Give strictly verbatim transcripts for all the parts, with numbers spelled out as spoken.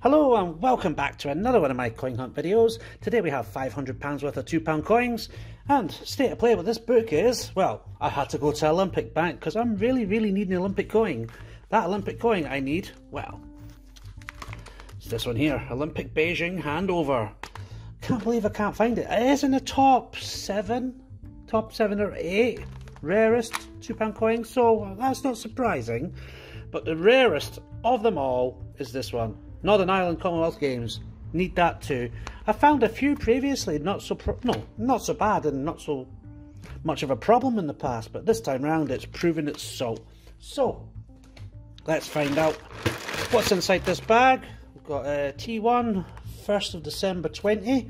Hello and welcome back to another one of my coin hunt videos. Today we have five hundred pounds worth of two pound coins, and state of play with this book is, well, I had to go to Olympic Bank because I'm really really needing an Olympic coin. That Olympic coin I need, well, it's this one here, Olympic Beijing handover. Can't believe I can't find it. It is in the top seven, top seven or eight rarest two pound coins, so that's not surprising. But the rarest of them all is this one, Northern Ireland Commonwealth Games. Need that too. I found a few previously, not so pro no, not so bad and not so much of a problem in the past, but this time round it's proven its salt. So let's find out what's inside this bag. We've got a T one, first of December twenty.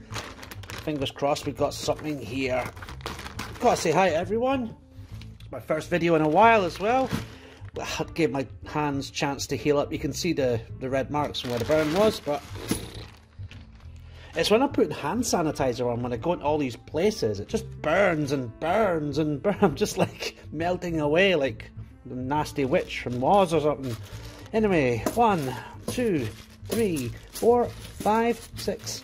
Fingers crossed we've got something here. Gotta say hi to everyone. It's my first video in a while as well. I gave my hands chance to heal up. You can see the, the red marks from where the burn was, but it's when I put hand sanitizer on, when I go into all these places, it just burns and burns and burns. I'm just like melting away like the nasty witch from Oz or something. Anyway, one, two, three, four, five, six,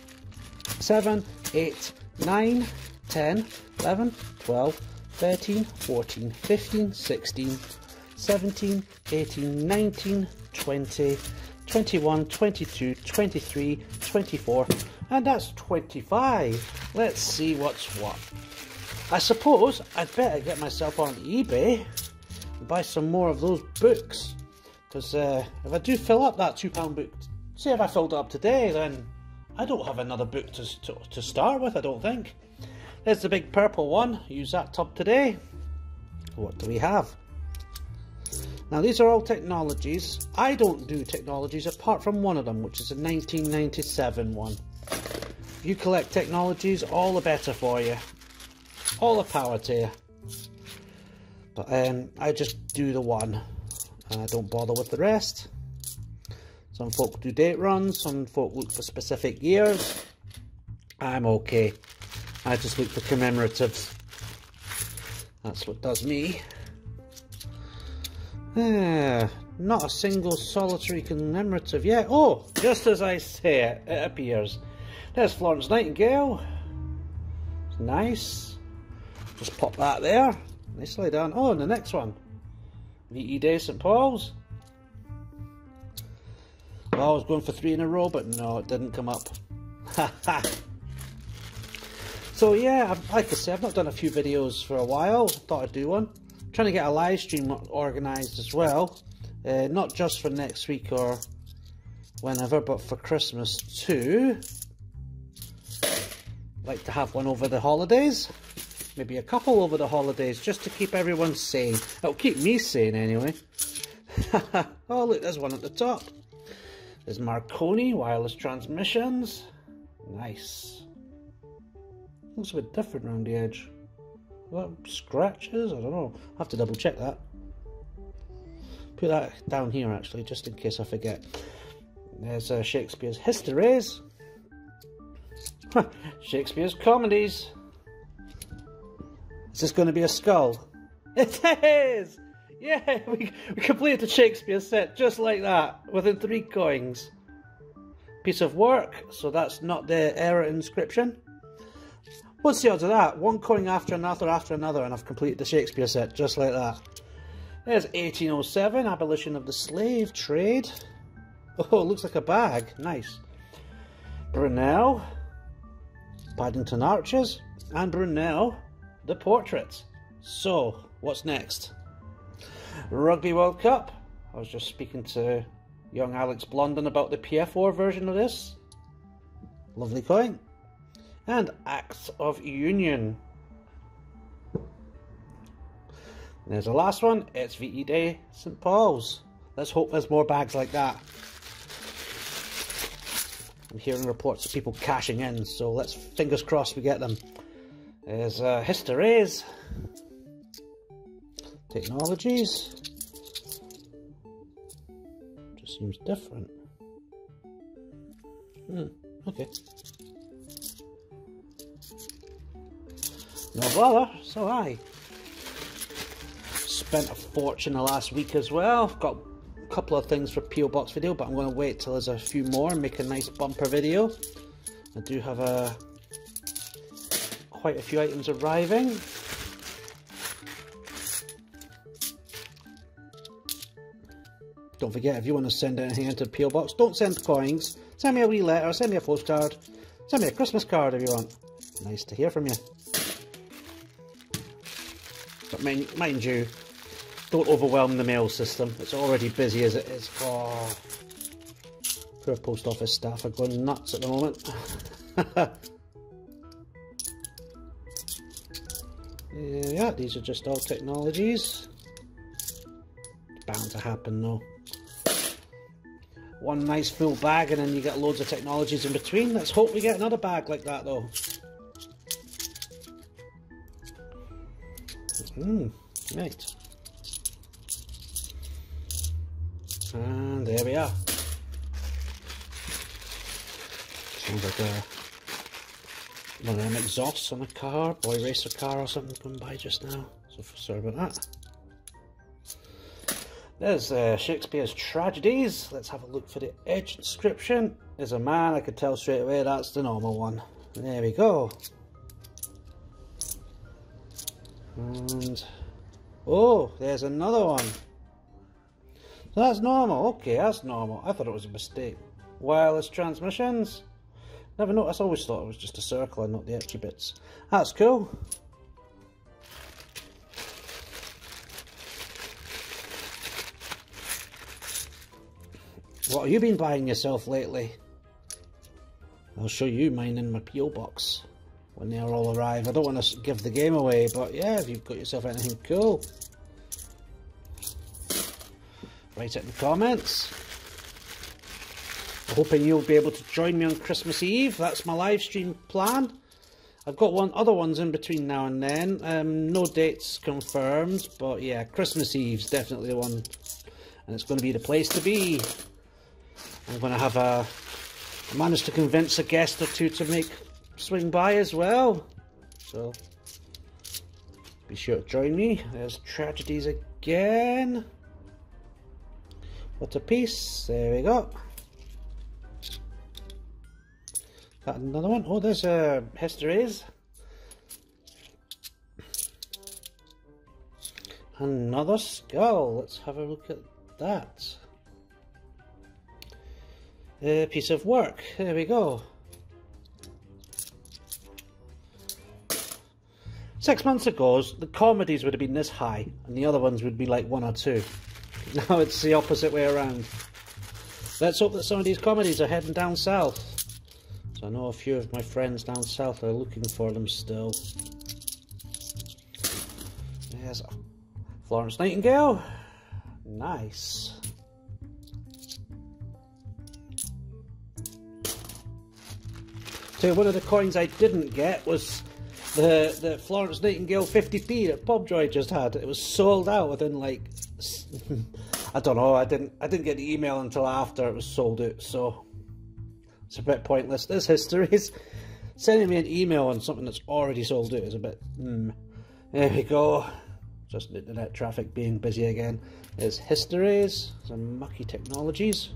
seven, eight, nine, ten, eleven, twelve, thirteen, fourteen, fifteen, sixteen, seventeen, eighteen, nineteen, twenty, twenty-one, twenty-two, twenty-three, twenty-four, and that's twenty-five. Let's see what's what. I suppose I'd better get myself on eBay and buy some more of those books, because uh, if I do fill up that two pound book, say if I filled it up today, then I don't have another book to, to, to start with, I don't think. There's the big purple one, use that tub today. What do we have? Now these are all technologies. I don't do technologies apart from one of them, which is a nineteen ninety-seven one. If you collect technologies, all the better for you. All the power to you. But um, I just do the one, and I don't bother with the rest. Some folk do date runs, some folk look for specific years. I'm okay. I just look for commemoratives. That's what does me. Uh, not a single solitary commemorative yet. Oh, just as I say it, it appears. There's Florence Nightingale. It's nice. Just pop that there. Nicely done. Oh, and the next one. V E Day, St Paul's. Well, I was going for three in a row, but no, it didn't come up. Ha ha. So yeah, like I say, I've not done a few videos for a while. Thought I'd do one. Trying to get a live stream organised as well, uh, not just for next week or whenever, but for Christmas too. Like to have one over the holidays, maybe a couple over the holidays, just to keep everyone sane. It'll keep me sane anyway. Oh look, there's one at the top. There's Marconi wireless transmissions. Nice. Looks a bit different around the edge. Well, scratches? I don't know. I have to double check that. Put that down here actually, just in case I forget. There's uh, Shakespeare's Histories. Shakespeare's Comedies. Is this going to be a skull? It is! Yeah, we, we completed the Shakespeare set just like that, within three coins. Piece of work, so that's not the error inscription. What's the odds of that? One coin after another after another, and I've completed the Shakespeare set just like that. There's eighteen oh seven, abolition of the slave trade. Oh, it looks like a bag. Nice. Brunel, Paddington Arches, and Brunel, the portraits. So, what's next? Rugby World Cup. I was just speaking to young Alex Blondin about the P F O version of this. Lovely coin. And Acts of Union. There's the last one. It's V E Day, St Paul's. Let's hope there's more bags like that. I'm hearing reports of people cashing in, so let's fingers crossed we get them. There's uh, Histories, Technologies. Just seems different. Hmm. Okay. No bother, so I spent a fortune the last week as well. Got couple of things for P O Box video, but I'm going to wait till there's a few more and make a nice bumper video. I do have a quite a few items arriving. Don't forget, if you want to send anything into the P O Box, don't send coins. Send me a wee letter, send me a postcard, send me a Christmas card if you want. Nice to hear from you. But mind, mind you, don't overwhelm the mail system. It's already busy as it is. Oh, poor post office staff are going nuts at the moment. Yeah, these are just all technologies. It's bound to happen though. One nice full bag and then you get loads of technologies in between. Let's hope we get another bag like that though. Mm, right. And there we are. Sounds like a, one of them exhausts on a car, boy racer car or something going by just now. So sorry about that. There's uh, Shakespeare's Tragedies. Let's have a look for the edge inscription. There's a man, I could tell straight away that's the normal one. There we go. And, oh, there's another one. So that's normal. Okay, that's normal. I thought it was a mistake. Wireless transmissions. Never noticed. I always thought it was just a circle and not the extra bits. That's cool. What have you been buying yourself lately? I'll show you mine in my P O box when they all arrive. I don't want to give the game away, but yeah, if you've got yourself anything cool, write it in the comments. I'm hoping you'll be able to join me on Christmas Eve. That's my live stream plan. I've got one other ones in between now and then. Um, no dates confirmed, but yeah, Christmas Eve's definitely the one, and it's going to be the place to be. I'm going to have a... I managed to convince a guest or two to make swing by as well. So, be sure to join me. There's Tragedies again. What a piece. There we go. Is that another one? Oh, there's uh, Histories. Another skull. Let's have a look at that. A piece of work. There we go. Six months ago, the comedies would have been this high, and the other ones would be like one or two. Now it's the opposite way around. Let's hope that some of these comedies are heading down south. So I know a few of my friends down south are looking for them still. There's Florence Nightingale. Nice. So one of the coins I didn't get was the, the Florence Nightingale fifty p that Bob Joy just had. It was sold out within like, I don't know, I didn't I didn't get the email until after it was sold out, so it's a bit pointless. This history is sending me an email on something that's already sold out is a bit, hmm. There we go. Just the internet traffic being busy again. There's Histories, some mucky technologies.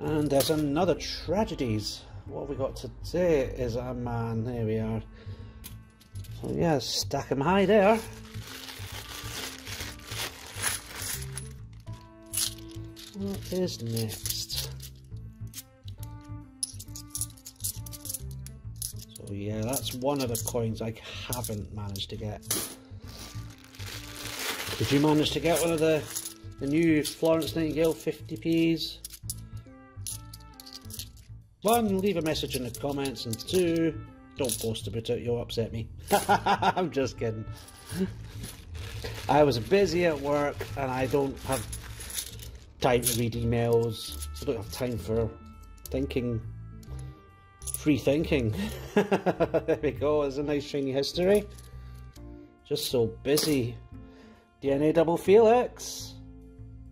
And there's another Tragedies. What have we got today is a man. There we are. So yeah, stack him high there. What is next? So yeah, that's one of the coins I haven't managed to get. Did you manage to get one of the, the new Florence Nightingale fifty p's? One, leave a message in the comments, and two, don't post about it, you'll upset me. I'm just kidding. I was busy at work and I don't have time to read emails. I don't have time for thinking, free thinking. There we go, there's a nice shiny history. Just so busy. D N A double helix.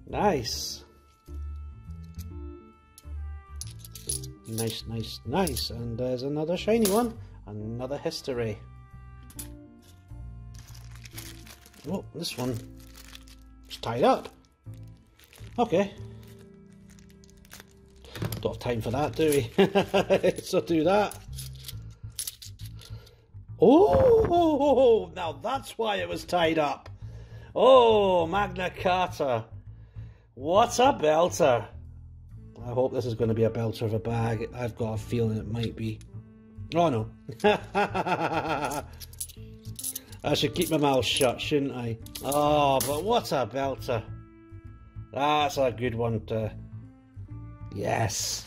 Nice. Nice, nice, nice. And there's another shiny one. Another history. Oh, this one. It's tied up. Okay. Don't have time for that, do we? So do that. Oh, now that's why it was tied up. Oh, Magna Carta. What a belter. I hope this is going to be a belter of a bag. I've got a feeling it might be. Oh, no. I should keep my mouth shut, shouldn't I? Oh, but what a belter. That's a good one to... Yes.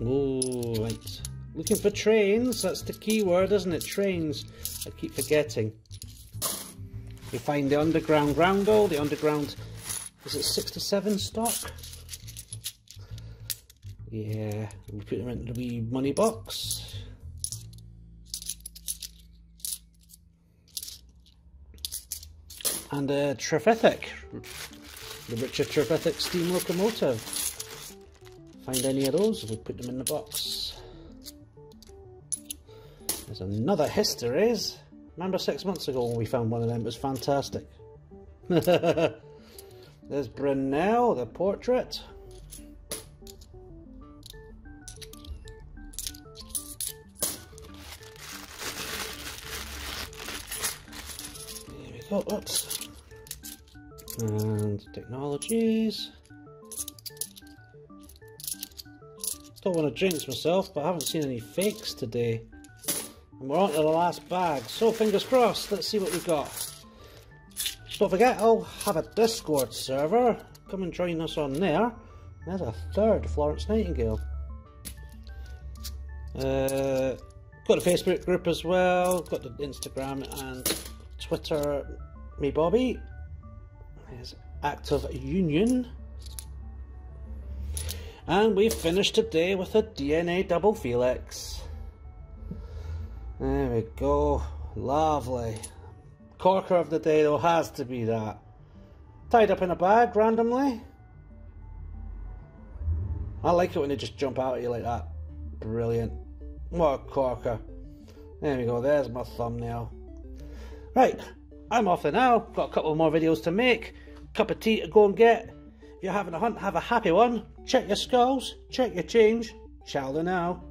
Oh, right. Looking for trains. That's the key word, isn't it? Trains. I keep forgetting. You find the underground roundel, the underground... Is it sixty-seven stock? Yeah, we put them into the wee money box. And uh, Trevithick, the Richard Trevithick steam locomotive. Find any of those, we'll put them in the box. There's another Histories. Remember six months ago when we found one of them, it was fantastic. There's Brunel, the portrait. Oh, oops. And technologies. Don't want to jinx myself, but I haven't seen any fakes today. And we're on to the last bag, so fingers crossed, let's see what we've got. Don't forget, I'll have a Discord server. Come and join us on there. There's a third Florence Nightingale. Uh, got the Facebook group as well, got the Instagram and Twitter, me Bobby. There's Acts of Union. And we finished today with a D N A double helix. There we go. Lovely. Corker of the day though has to be that. Tied up in a bag randomly. I like it when they just jump out at you like that. Brilliant. What a corker. There we go. There's my thumbnail. Right, I'm off for now. Got a couple more videos to make. Cup of tea to go and get. If you're having a hunt, have a happy one. Check your skulls, check your change. Ciao for now.